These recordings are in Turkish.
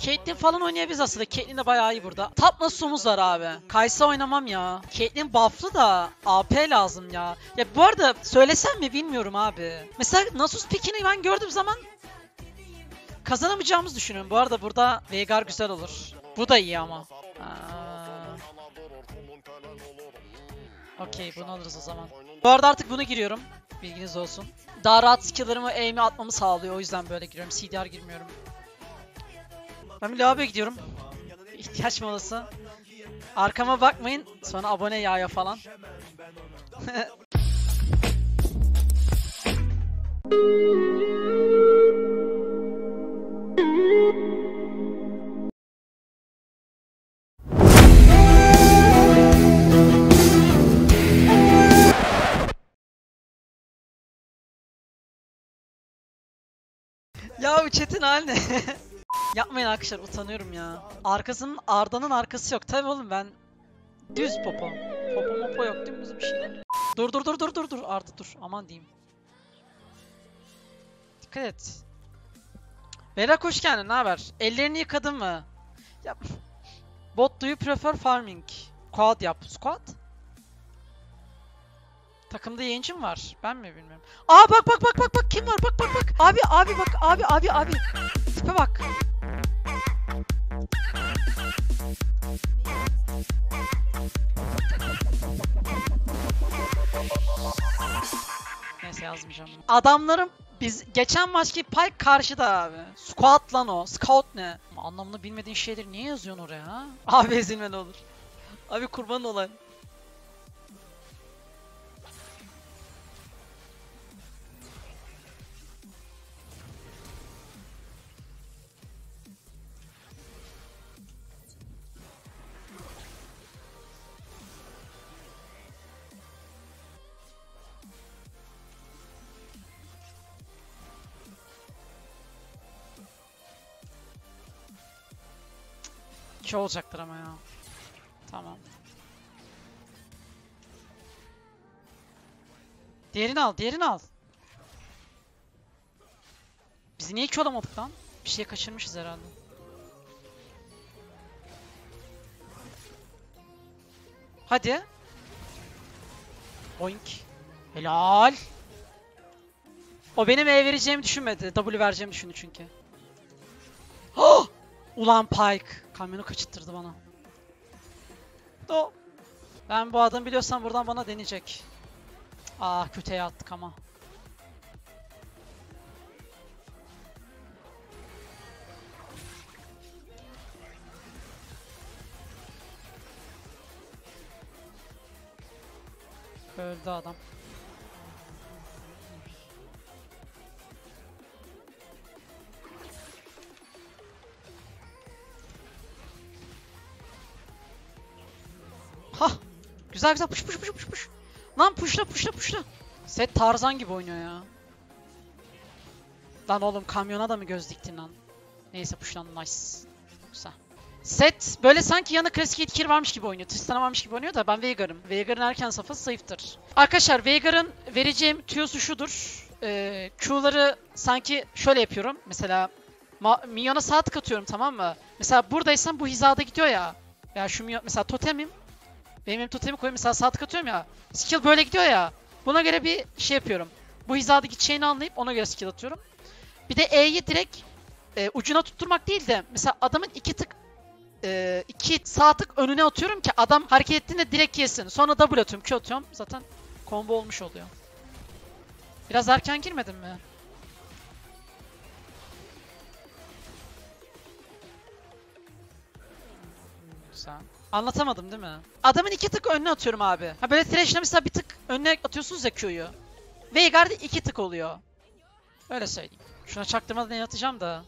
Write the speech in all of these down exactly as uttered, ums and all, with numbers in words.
Caitlyn falan oynayabiliriz aslında. Caitlyn de bayağı iyi burada. Top Nasus'umuz var abi. Kai'Sa oynamam ya. Caitlyn bufflı da A P lazım ya. Ya bu arada söylesem mi bilmiyorum abi. Mesela Nasus pick'ini ben gördüğüm zaman kazanamayacağımızı düşünüyorum. Bu arada burada Veigar güzel olur. Bu da iyi ama. Okey, bunu alırız o zaman. Bu arada artık bunu giriyorum. Bilginiz olsun. Daha rahat skill'larımı aim'e atmamı sağlıyor. O yüzden böyle giriyorum. C D R girmiyorum. Ben bir lavaboya gidiyorum. İhtiyaç molası. Arkama bakmayın. Sonra abone yağya falan. Ya bu chat'in hali ne? Yapmayın arkadaşlar, utanıyorum ya. Arkasının Arda'nın arkası yok. Tabii oğlum, ben düz popo. Popo mopo yok, dümdüz bir şeyler. Dur dur dur dur dur dur Arda dur. Aman diyeyim. Dikkat et. Berak hoş geldin, ne haber? Ellerini yıkadın mı? Yap. Bot do you prefer farming? Squad yap. Squad? Takımda yayıncı mı var? Ben mi bilmiyorum. Aa bak bak bak bak bak kim var? Bak bak bak. Abi abi bak abi abi abi. Tipe bak. Neyse yazmayacağım bunu. Adamlarım biz geçen maçki Pyke karşıda abi. Squat lan o. Scout ne? Anlamını bilmediğin şeyleri niye yazıyorsun oraya ha? Abi ezilmen olur. Abi kurban olayım. iki olacaktır ama ya. Tamam. Diğerini al, diğerini al. Biz niye iki olamadık lan? Bir şey kaçırmışız herhalde. Hadi. Boink. Helal. O benim E vereceğimi düşünmedi. W vereceğimi düşündü çünkü. Oh! Ulan Pyke. Kamyonu kaçırttırdı bana. Do. Ben bu adamı biliyorsam buradan bana deneyecek. Aa, kötüye attık ama. Öldü adam. Hah! Güzel güzel push push push push push. Lan pushla pushla pushla. Set Tarzan gibi oynuyor ya. Lan oğlum, kamyona da mı göz diktin lan? Neyse pushlan, nice. Güzel. Set böyle sanki yanı klasik etkili varmış gibi oynuyor. Tristan'a varmış gibi oynuyor da ben Veigar'ım. Veigar'ın erken safhası zayıftır. Arkadaşlar Veigar'ın vereceğim tüyosu şudur. Ee, Q'ları sanki şöyle yapıyorum. Mesela minyona sağ tık atıyorum, tamam mı? Mesela buradaysam bu hizada gidiyor ya. Ya şu minyon mesela totemim. Benim hem totemi koyuyorum, mesela sağ tık atıyorum ya. Skill böyle gidiyor ya. Buna göre bir şey yapıyorum. Bu hizada gideceğini anlayıp ona göre skill atıyorum. Bir de E'yi direkt e, ucuna tutturmak değil de mesela adamın iki tık e, iki sağ tık önüne atıyorum ki adam hareket ettiğinde direkt yesin. Sonra double atıyorum, Q atıyorum. Zaten combo olmuş oluyor. Biraz erken girmedim mi? Güzel. Anlatamadım değil mi? Adamın iki tık önüne atıyorum abi. Ha böyle Thresh'le mesela bir tık önüne atıyorsunuz ya Q'yu. Veigar'da iki tık oluyor. Öyle söyleyeyim. Şuna çaktırmadan ne atacağım da.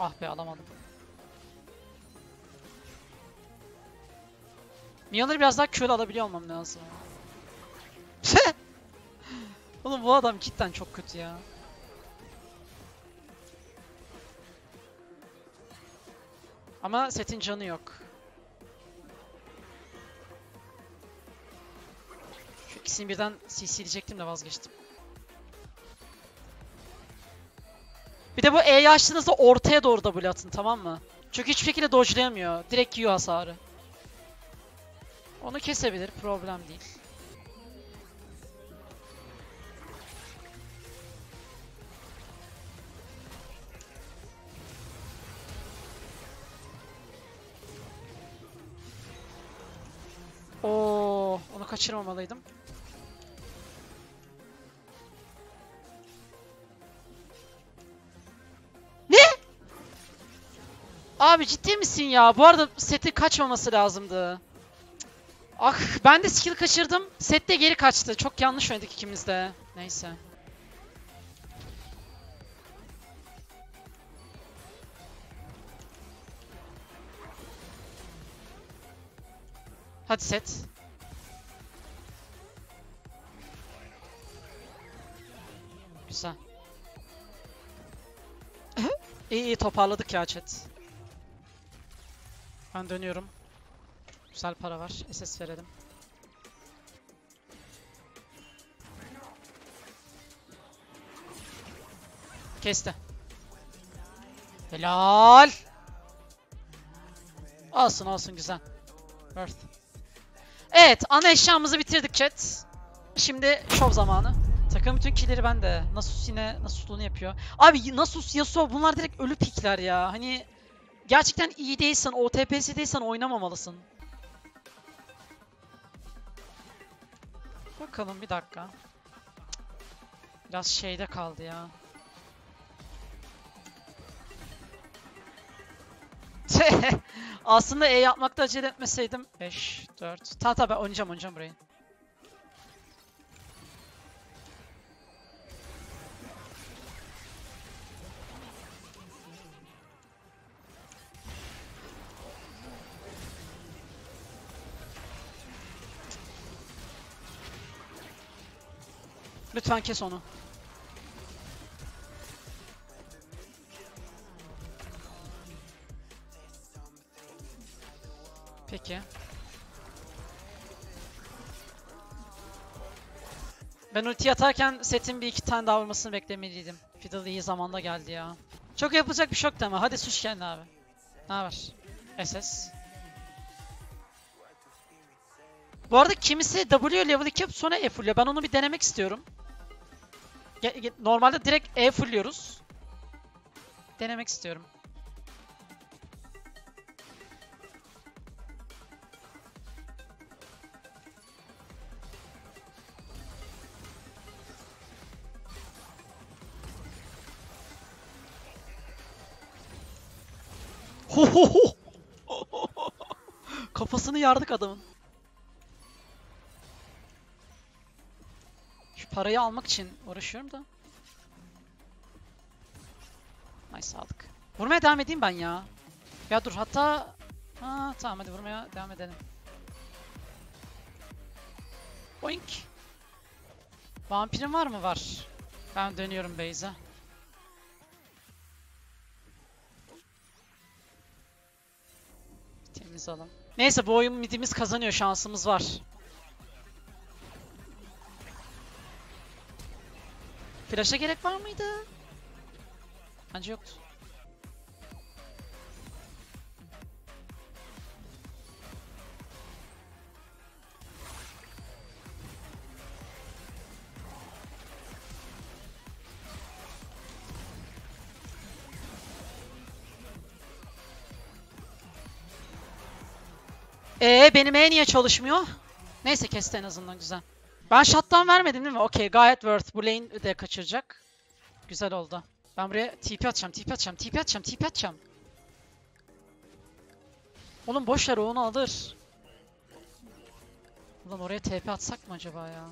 Ah be, alamadım. Minyonları biraz daha Q'yle alabiliyor olmam lazım. Oğlum bu adam cidden çok kötü ya. Ama setin canı yok. Şu ikisini birden C C'leyecektim de vazgeçtim. Bir de bu E'yi açtığınızda ortaya doğru double atın, tamam mı? Çünkü hiçbir şekilde dodge'layamıyor. Direkt yiyor hasarı. Onu kesebilir, problem değil. Oo, onu kaçırmamalıydım. Ne? Abi ciddi misin ya? Bu arada seti kaçmaması lazımdı. Ah, ben de skill kaçırdım. Set de geri kaçtı. Çok yanlış oynadık ikimiz de. Neyse. Hadi set. Güzel. İyi iyi toparladık ya chat. Ben dönüyorum. Güzel para var. S S verelim. Kesti. Helal. Olsun olsun, güzel. Worth. Evet, ana eşyamızı bitirdik chat. Şimdi şov zamanı. Takım bütün kill'leri bende. Nasus yine Nasus'luğunu yapıyor. Abi Nasus, Yasuo bunlar direkt ölü pickler ya. Hani gerçekten iyi değilsen, O T P'si değilsen oynamamalısın. Bakalım bir dakika. Biraz şeyde kaldı ya. Aslında E yapmakta acele etmeseydim. beş, dört. Tamam tamam, ben oynayacağım oynayacağım burayı. Lütfen kes onu. Peki. Ben ulti atarken setin bir iki tane daha vurmasını beklemeliydim. Fiddle iyi zamanda geldi ya. Çok yapılacak bir şok deme. Hadi suç kendine abi. Naber? S S. Bu arada kimisi W level iki yapıp sonra E fulluyor. Ben onu bir denemek istiyorum. Normalde direkt E fulluyoruz. Denemek istiyorum. Ho ho ho! Kafasını yardık adamın. Şu parayı almak için uğraşıyorum da. Ay sağlık. Vurmaya devam edeyim ben ya. Ya dur hatta... Ha, tamam hadi vurmaya devam edelim. Boink. Vampirin var mı? Var. Ben dönüyorum base'e. Alalım. Neyse, bu oyun midimiz kazanıyor, şansımız var. Flash'a gerek var mıydı? Bence yoktu. Ee, benim E niye çalışmıyor? Neyse kesti en azından, güzel. Ben shutdown vermedim değil mi? Okey, gayet worth. Bu lane de kaçıracak. Güzel oldu. Ben buraya T P atacağım, TP atacağım, TP atacağım, TP atacağım. Oğlum boş ver, onu alır. Ulan oraya T P atsak mı acaba ya?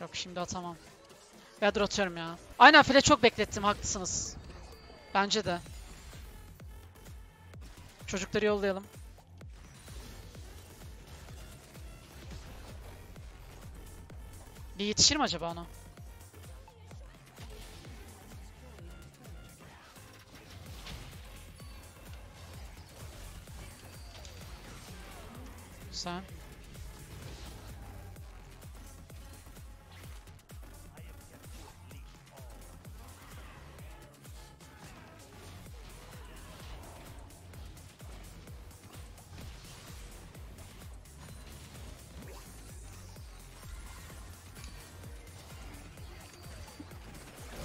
Yok, şimdi atamam. Ya dur atıyorum ya. Aynen, file çok beklettim, haklısınız. Bence de. Çocukları yollayalım. Bir yetişir mi acaba ona? Sen.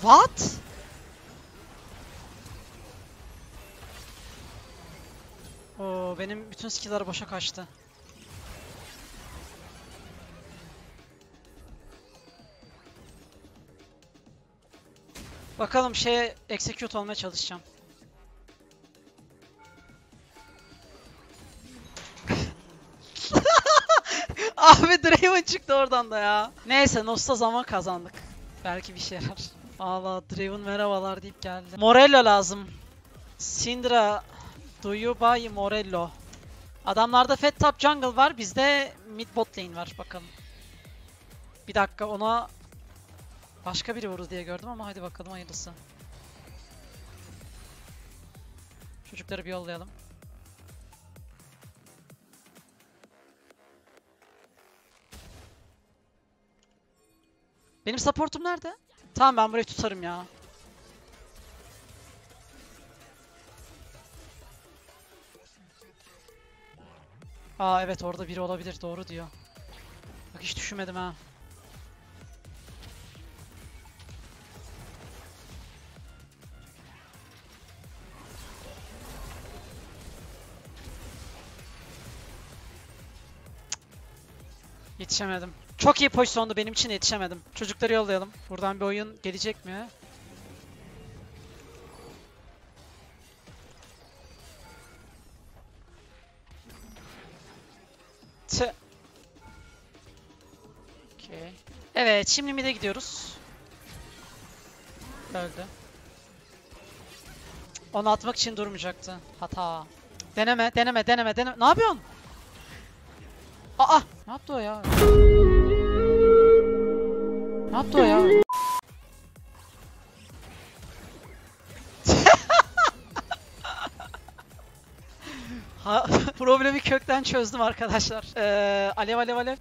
What? Oo, benim bütün skill'ler boşa kaçtı. Bakalım şeye execute olmaya çalışacağım. Abi Draven çıktı oradan da ya. Neyse Nosta zaman kazandık. Belki bir şey yarar. Allah Draven merhabalar deyip geldi. Morello lazım. Syndra. Do you buy Morello? Adamlarda Fat Top Jungle var. Bizde Mid Bot Lane var. Bakalım. Bir dakika ona... Başka biri vurdu diye gördüm ama hadi bakalım hayırlısı. Çocukları bir yollayalım. Benim supportum nerede? Tamam ben burayı tutarım ya. Aa evet orada biri olabilir doğru diyor. Bak hiç düşünmedim ha. Yetişemedim. Çok iyi pozisyondu benim için yetişemedim. Çocukları yollayalım. Buradan bir oyun gelecek mi? T. Okay. Evet şimdi mid'e gidiyoruz. Öldü. Onu atmak için durmayacaktı. Hata. Deneme deneme deneme deneme. Ne yapıyorsun? Aa! Ne yaptı o ya? Ne yaptı o ya? Ha, problemi kökten çözdüm arkadaşlar. Ee, alev alev alev.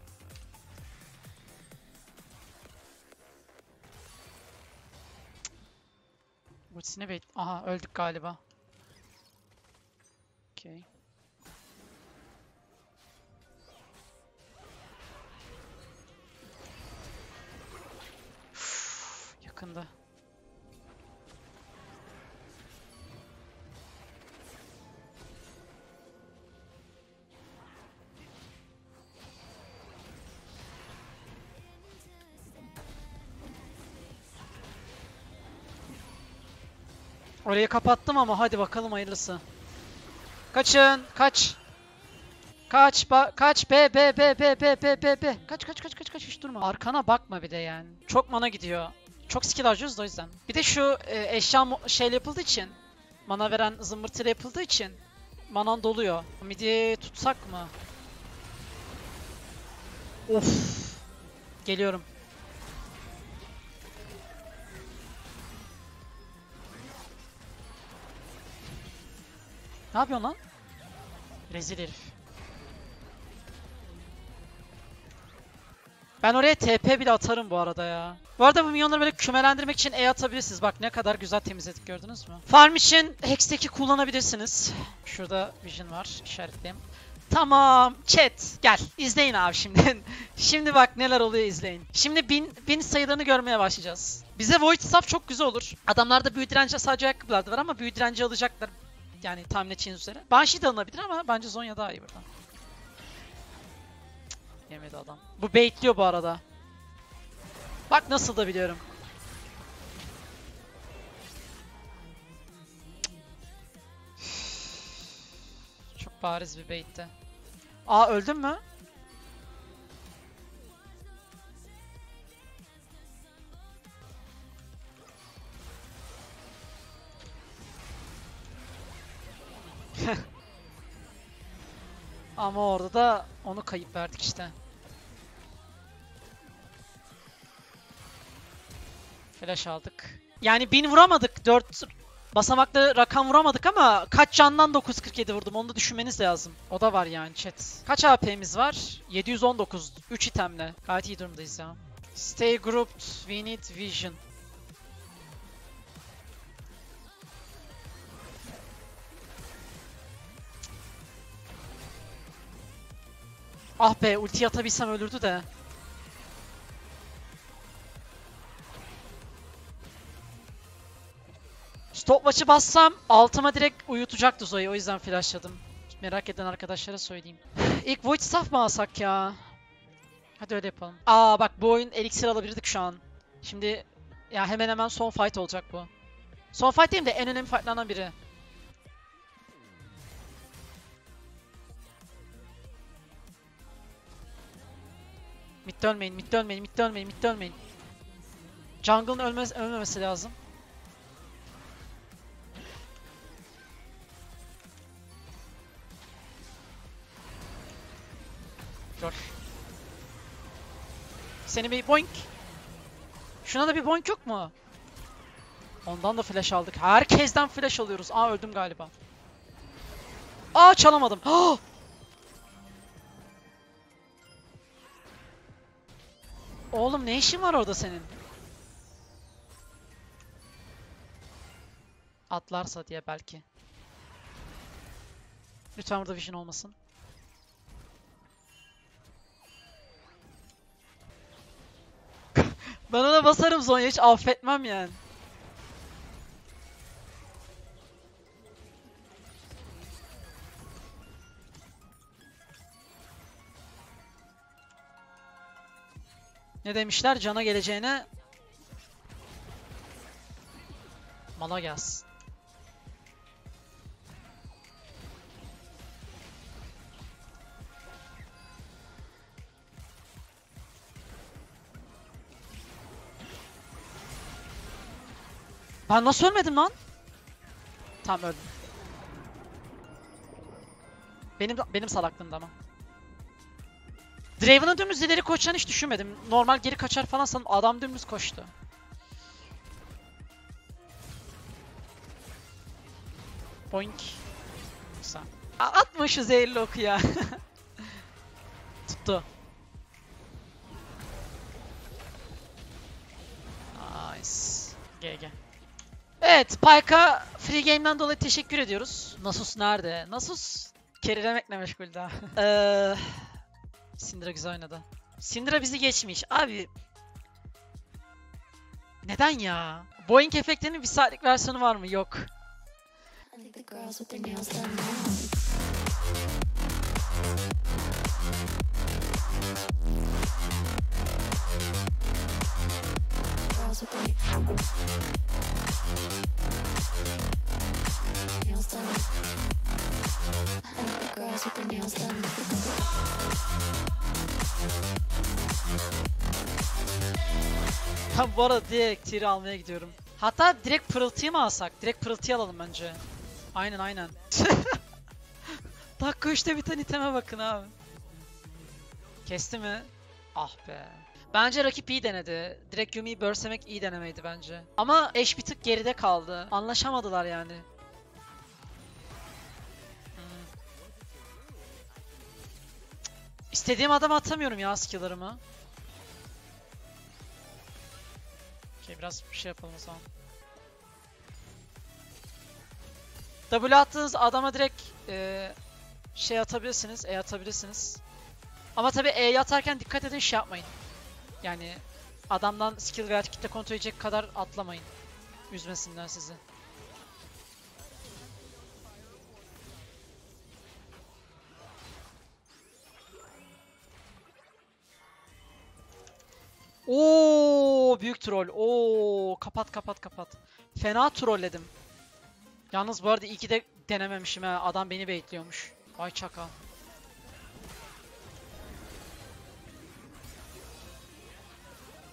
Ultisini bek... Aha öldük galiba. Okay. Yakında. Orayı kapattım ama hadi bakalım hayırlısı. Kaçın, kaç. Kaç ba kaç be be be be be be be be. Kaç kaç kaç kaç kaç hiç durma. Arkana bakma bir de yani. Çok mana gidiyor. Çok skill harcıyoruz da o yüzden. Bir de şu e, eşya şeyle yapıldığı için, mana veren zımbırtıyla yapıldığı için manan doluyor. Midi tutsak mı? Of. Geliyorum. Ne yapıyorsun lan? Rezil herif. Ben oraya T P bile atarım bu arada ya. Bu arada bu minyonları böyle kümelendirmek için E atabilirsiniz. Bak ne kadar güzel temizledik gördünüz mü? Farm için Hex'teki kullanabilirsiniz. Şurada Vision var. İşaretleyeyim. Tamam. Chat gel. İzleyin abi şimdi. Şimdi bak neler oluyor izleyin. Şimdi bin, bin sayılarını görmeye başlayacağız. Bize Void Staff çok güzel olur. Adamlarda büyü direnci sadece ayakkabılarda var ama büyü direnci alacaklar. Yani tahmin edeceğiniz üzere. Banshee de alınabilir ama bence Zonya daha iyi buradan. Yemedi adam. Bu baitliyor bu arada. Bak nasıl da biliyorum. Çok bariz bir baitti. Aa öldün mü? Ama orada da onu kayıp verdik işte. Flash aldık. Yani bin vuramadık. dört basamaklı rakam vuramadık ama kaç candan dokuz yüz kırk yedi vurdum. Onu da düşünmeniz lazım. O da var yani chat. Kaç A P'miz var? yedi yüz on dokuz. üç itemle. Gayet iyi durumdayız ya. Stay grouped. We need vision. Ah be ultiyi atabilsem ölürdü de. Stopwatch'ı bassam altıma direkt uyutacaktı Zoe'yi. O yüzden flashladım. Merak eden arkadaşlara söyleyeyim. İlk Void Staff mı alsak ya? Hadi öyle yapalım. Aa bak, bu oyun eliksir alabilirdik şu an. Şimdi ya hemen hemen son fight olacak bu. Son fight değil de en önemli fightlardan biri. Mid dönmeyin, mid dönmeyin, mid dönmeyin, mid dönmeyin. Jungle'ın ölmez, ölmemesi lazım. Gör. Seni bir boink. Şuna da bir boink yok mu? Ondan da flash aldık. Herkesten flash alıyoruz. Aa öldüm galiba. Aa çalamadım. Haa! Oğlum ne işin var orada senin? Atlarsa diye belki. Lütfen burada vision olmasın. Ben ona basarım Zonya, hiç affetmem yani. Ne demişler? Cana geleceğine mala gelsin. Ben nasıl ölmedim lan? Tam öldüm. Benim benim salaklığımda ama. Draven'ın dümdüz ileri koşacağını hiç düşünmedim. Normal geri kaçar falan sanırım. Adam dümdüz koştu. Boink. Güzel. Atma şu zehirli oku ya. Tuttu. Nice. G G. Evet, Pyke'a free game'den dolayı teşekkür ediyoruz. Nasus nerede? Nasus kerilemekle meşgul daha. Eee... Syndra güzel oynadı. Syndra bizi geçmiş. Abi... Neden ya? Boeing efektlerinin bir saatlik versiyonu var mı? Yok. Ben bu arada direkt tiri almaya gidiyorum. Hatta direkt pırıltıyı mı alsak? Direkt pırıltıyı alalım bence. Aynen aynen. Dakika üçte biten iteme bakın abi. Kesti mi? Ah be. Bence rakip iyi denedi. Direkt Yumi'yi börsemek iyi denemeydi bence. Ama eş bir tık geride kaldı. Anlaşamadılar yani. İstediğim adama atamıyorum ya skill'larımı. Okey, biraz bir şey yapalım o zaman. W attığınız adama direkt e, şey atabilirsiniz, E atabilirsiniz. Ama tabii E atarken dikkat edin, şey yapmayın. Yani adamdan skill veya kitle kontrol edecek kadar atlamayın. Üzmesinler sizi. Oo büyük troll. Oo kapat kapat kapat. Fena trolledim. Yalnız bu arada iyi ki de denememişim ha. Adam beni baitliyormuş. Ay çaka.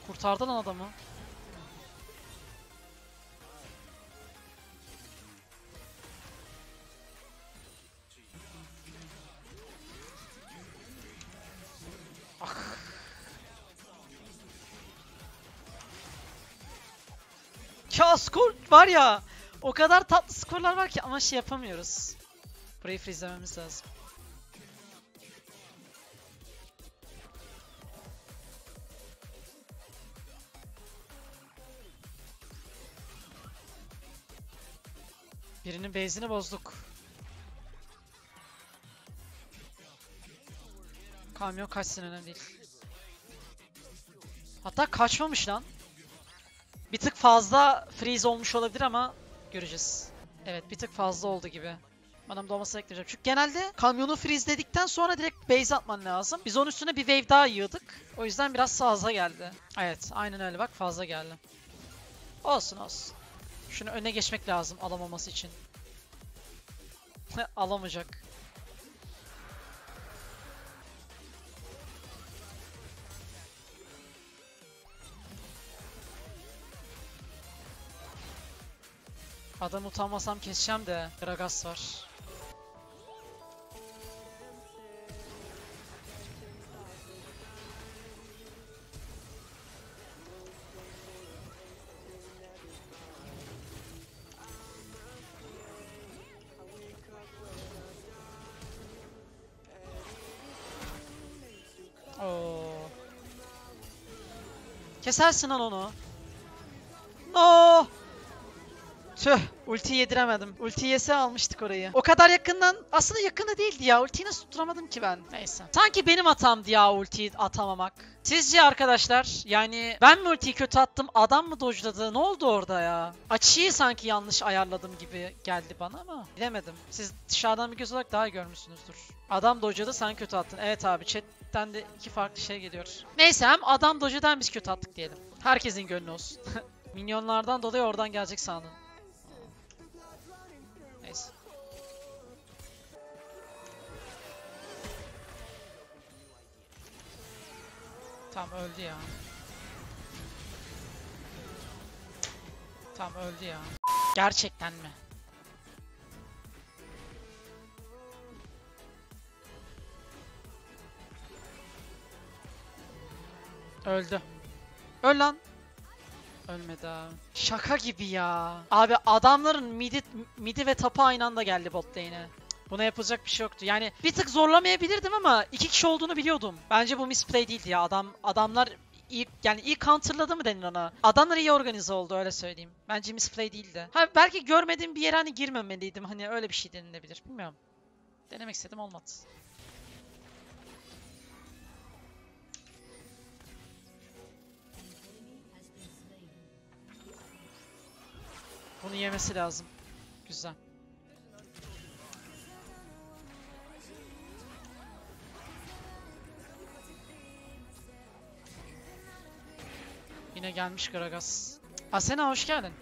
Kurtardı lan adamı. Ya skor var ya, o kadar tatlı skorlar var ki ama şey yapamıyoruz. Burayı freezelememiz lazım. Birinin base'ini bozduk. Kamyon kaçsın, önemli değil. Hatta kaçmamış lan. Bir tık fazla freeze olmuş olabilir ama Göreceğiz. Evet, bir tık fazla oldu gibi. Manam dolmasını bekleyeceğim. Çünkü genelde kamyonu freezeledikten sonra direkt base atman lazım. Biz onun üstüne bir wave daha yığdık. O yüzden biraz fazla geldi. Evet, aynen öyle bak, fazla geldi. Olsun olsun. Şunu önüne geçmek lazım alamaması için. Alamayacak. Adam utanmasam keseceğim de. Kragas var. Oo. Kesersin lan onu. No! Tüh, ultiyi yediremedim. Ulti yese almıştık orayı. O kadar yakından, aslında yakında değildi ya. Ultiyi nasıl tutturamadım ki ben? Neyse. Sanki benim hatamdı ya ultiyi atamamak. Sizce arkadaşlar, yani ben mi ultiyi kötü attım, adam mı dojladı? Ne oldu orada ya? Açıyı sanki yanlış ayarladım gibi geldi bana ama bilemedim. Siz dışarıdan bir göz olarak daha görmüşsünüzdür. Adam dojladı, sen kötü attın. Evet abi, chatten de iki farklı şey geliyor. Neyse, hem adam dojladan biz kötü attık diyelim. Herkesin gönlü olsun. Minyonlardan dolayı oradan gelecek sandım. Tam öldü ya. Tam öldü ya. Gerçekten mi? Öldü. Öl lan. Ölmedi abi. Şaka gibi ya. Abi adamların midi, midi ve tapa aynı anda geldi bot lane'e. Buna yapılacak bir şey yoktu. Yani bir tık zorlamayabilirdim ama iki kişi olduğunu biliyordum. Bence bu misplay değildi ya. Adam adamlar iyi, yani iyi counterladı mı denir ona? Adamlar iyi organize oldu, öyle söyleyeyim. Bence misplay değildi. Ha, belki görmediğim bir yere hani girmemeliydim. Hani öyle bir şey denilebilir. Bilmiyorum. Denemek istedim, olmadı. Bunu yemesi lazım. Güzel. Yine gelmiş Kragas. Asena hoş geldin.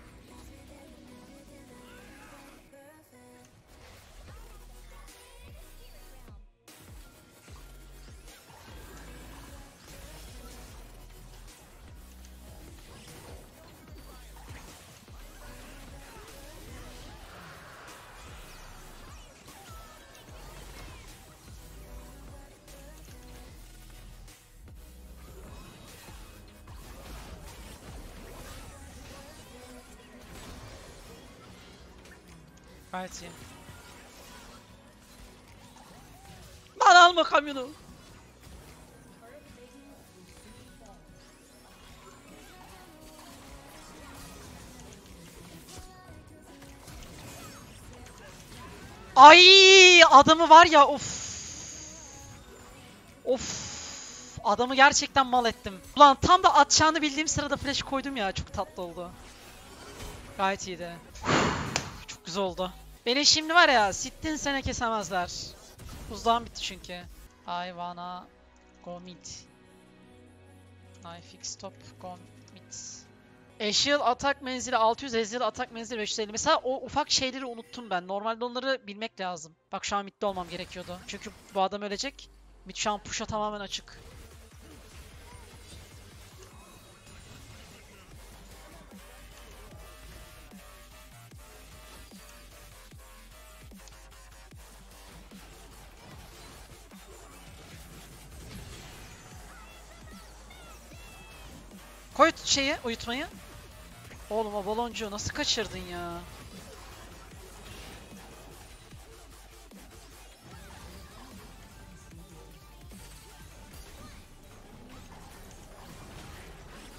Gayet iyi. Lan alma kamyonu. Ay, adamı var ya, of. Of. Adamı gerçekten mal ettim. Ulan tam da atacağını bildiğim sırada flash koydum ya, çok tatlı oldu. Gayet iyiydi. Güzel oldu. Beni şimdi var ya, sittin sene kesemezler. Buzdağım bitti çünkü. I wanna go mid. I fix top go mid. Ezreal atak menzili altı yüz, Ezreal atak menzili beş yüz elli. Mesela o ufak şeyleri unuttum ben. Normalde onları bilmek lazım. Bak şu an midde olmam gerekiyordu. Çünkü bu adam ölecek. Mid şu an push'a tamamen açık. Koy şeyi, uyutmayı. Oğlum o baloncuğu nasıl kaçırdın ya?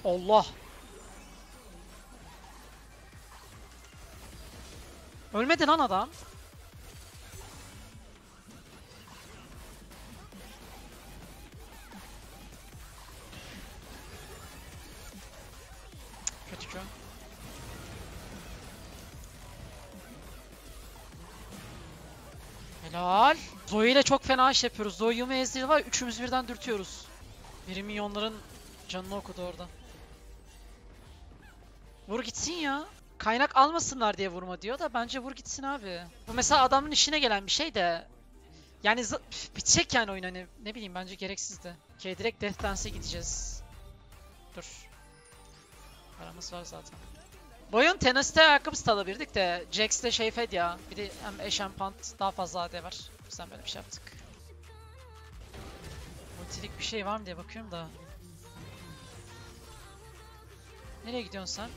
Allah! Ölmedi lan adam. Helal. Zoe ile çok fena iş yapıyoruz. Zoe, Yumi, Ezreal var. Üçümüz birden dürtüyoruz. Biri minyonların canını okudu orada. Vur gitsin ya. Kaynak almasınlar diye vurma diyor da bence vur gitsin abi. Bu mesela adamın işine gelen bir şey de. Yani bitecek yani oyun hani. Ne bileyim bence gereksizdi. Okey, direkt Death Dance'e gideceğiz. Dur. Paramız var zaten. Boyun tenasite ayakkabısı da alabilirdik de. Jax'te şey fed ya. Bir de hem eş hem pant daha fazla A D var. Bizden böyle bir şey yaptık. Multilik bir şey var mı diye bakıyorum da. Nereye gidiyorsun sen?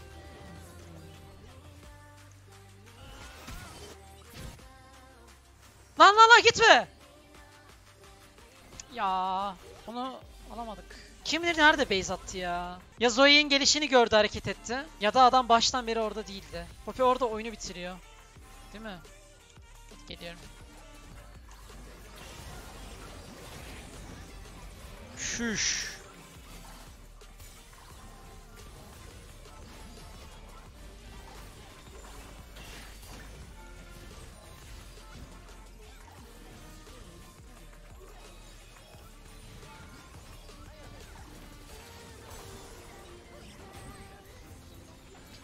Lan lan lan gitme! Ya onu alamadık. Kim bilir nerede base attı ya? Ya Zoe'nin gelişini gördü, hareket etti. Ya da adam baştan beri orada değildi. Poppy orada oyunu bitiriyor. Değil mi? Geliyorum. Şuş.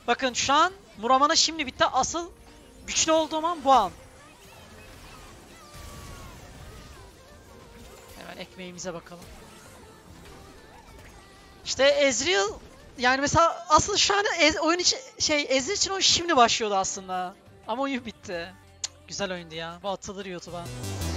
Bakın şu an Muramana şimdi bitti. Asıl güçlü olduğum an bu an. Hemen ekmeğimize bakalım. İşte Ezreal yani mesela asıl şu an oyun için şey Ezreal için oyun şimdi başlıyordu aslında. Ama oyun bitti. Cık, güzel oyundu ya. Bu atılır YouTube'a.